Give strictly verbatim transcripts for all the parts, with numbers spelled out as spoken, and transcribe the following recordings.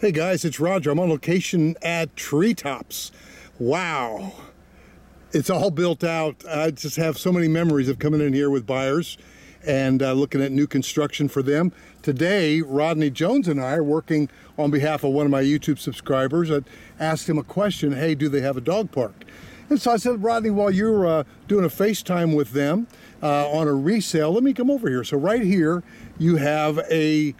Hey guys, it's Roger. I'm on location at Treetops. Wow. It's all built out. I just have so many memories of coming in here with buyers and uh, looking at new construction for them. Today, Rodney Jones and I are working on behalf of one of my YouTube subscribers. I asked him a question, hey, do they have a dog park? And so I said, Rodney, while you're uh, doing a FaceTime with them uh, on a resale, let me come over here. So right here, you have a,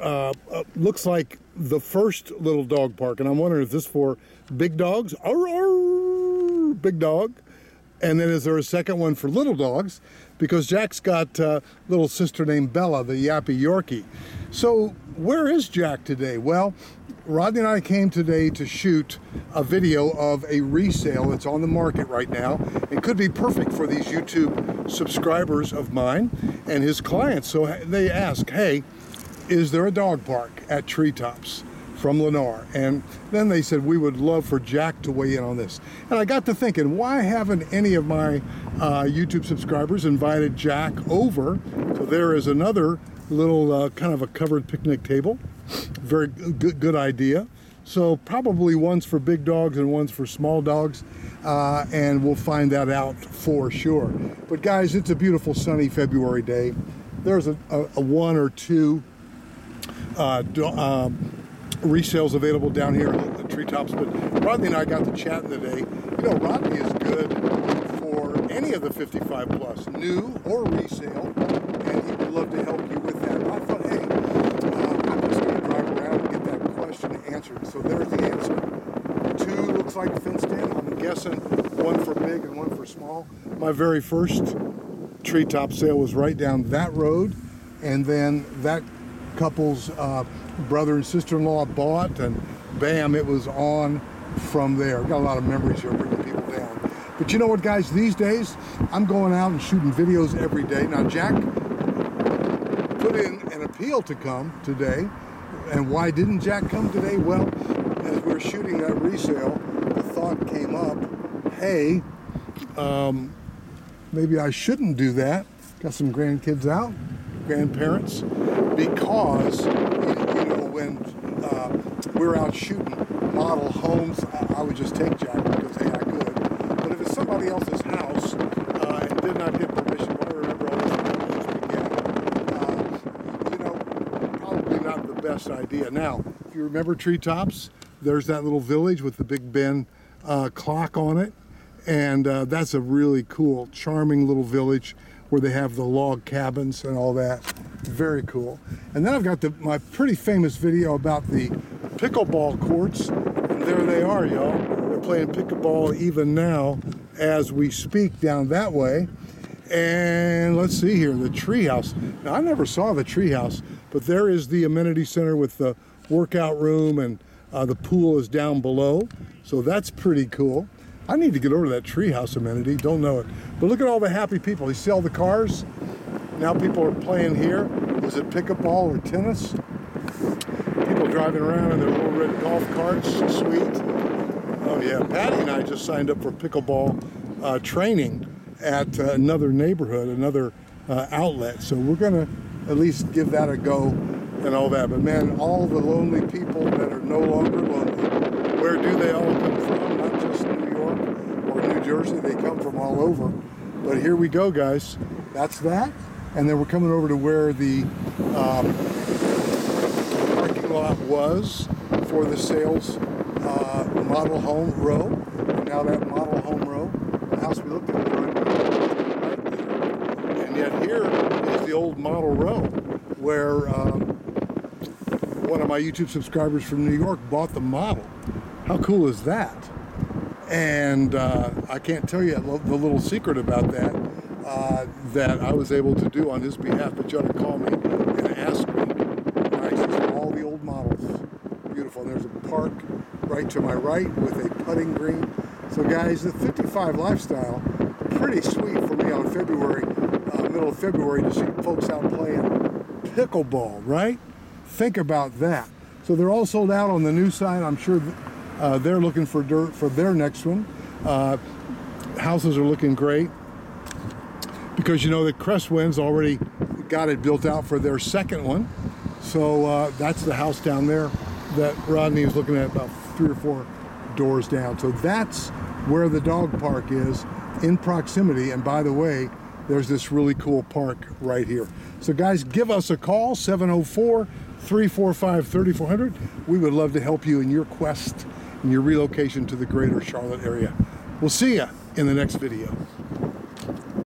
uh, uh, looks like the first little dog park, and I'm wondering if this is for big dogs, arr, arr, big dog, and then is there a second one for little dogs, because Jack's got a little sister named Bella, the yappy Yorkie. So where is Jack today? Well, Rodney and I came today to shoot a video of a resale that's on the market right now. It could be perfect for these YouTube subscribers of mine and his clients. So they ask, hey, is there a dog park at Treetops from Lennar? And then they said, we would love for Jack to weigh in on this. And I got to thinking, why haven't any of my uh, YouTube subscribers invited Jack over? So there is another little uh, kind of a covered picnic table. Very good, good idea. So probably one's for big dogs and one's for small dogs, uh, and we'll find that out for sure. But guys, it's a beautiful sunny February day. There's a, a, a one or two Uh, uh, resales available down here at the Treetops, but Rodney and I got to chatting today. You know, Rodney is good for any of the fifty-five plus, new or resale, and he would love to help you with that. And I thought, hey, uh, I'm just going to drive around and get that question answered. So there's the answer. Two looks like fenced-in. I'm guessing one for big and one for small. My very first Treetop sale was right down that road, and then that couple's uh, brother and sister-in-law bought, and bam, it was on from there. Got a lot of memories here bringing people down. But you know what, guys? These days, I'm going out and shooting videos every day. Now, Jack put in an appeal to come today, and why didn't Jack come today? Well, as we were shooting that resale, the thought came up, hey, um, maybe I shouldn't do that. Got some grandkids out, grandparents. Because, you know, when uh, we're out shooting model homes, I, I would just take Jack because, hey, I could. But if it's somebody else's house uh, and did not get permission, I remember all those photos we get, uh, you know, probably not the best idea. Now, if you remember Treetops, there's that little village with the Big Ben uh, clock on it. And uh, that's a really cool, charming little village where they have the log cabins and all that. Very cool. And then I've got the, my pretty famous video about the pickleball courts. And there they are, y'all. They're playing pickleball even now as we speak down that way. And let's see here, the treehouse. Now, I never saw the treehouse, but there is the amenity center with the workout room, and uh, the pool is down below. So that's pretty cool. I need to get over to that treehouse amenity. Don't know it. But look at all the happy people. You see all the cars? Now people are playing here. Is it pickup ball or tennis? People driving around in their little red golf carts. Sweet. Oh yeah, Patty and I just signed up for pickleball uh, training at uh, another neighborhood, another uh, outlet. So we're gonna at least give that a go and all that. But man, all the lonely people that are no longer lonely, where do they all come from? Not just New York or New Jersey, they come from all over. But here we go, guys. That's that. And then we're coming over to where the um, parking lot was for the sales uh, model home row. And now that model home row, the house we looked at, right there. And yet here is the old model row where um, one of my YouTube subscribers from New York bought the model. How cool is that? And uh, I can't tell you the little secret about that. Uh, that I was able to do on his behalf, but you ought to call me and ask me. Nice, these are all the old models. Beautiful. There's a park right to my right with a putting green. So guys, the fifty-five lifestyle, pretty sweet for me on February, uh, middle of February, to see folks out playing pickleball, right? Think about that. So they're all sold out on the new side. I'm sure uh, they're looking for dirt for their next one. Uh, houses are looking great. Because you know that Crestwind's already got it built out for their second one. So uh, that's the house down there that Rodney was looking at about three or four doors down. So that's where the dog park is in proximity. And by the way, there's this really cool park right here. So guys, give us a call, seven oh four, three four five, three four zero zero. We would love to help you in your quest and your relocation to the greater Charlotte area. We'll see you in the next video.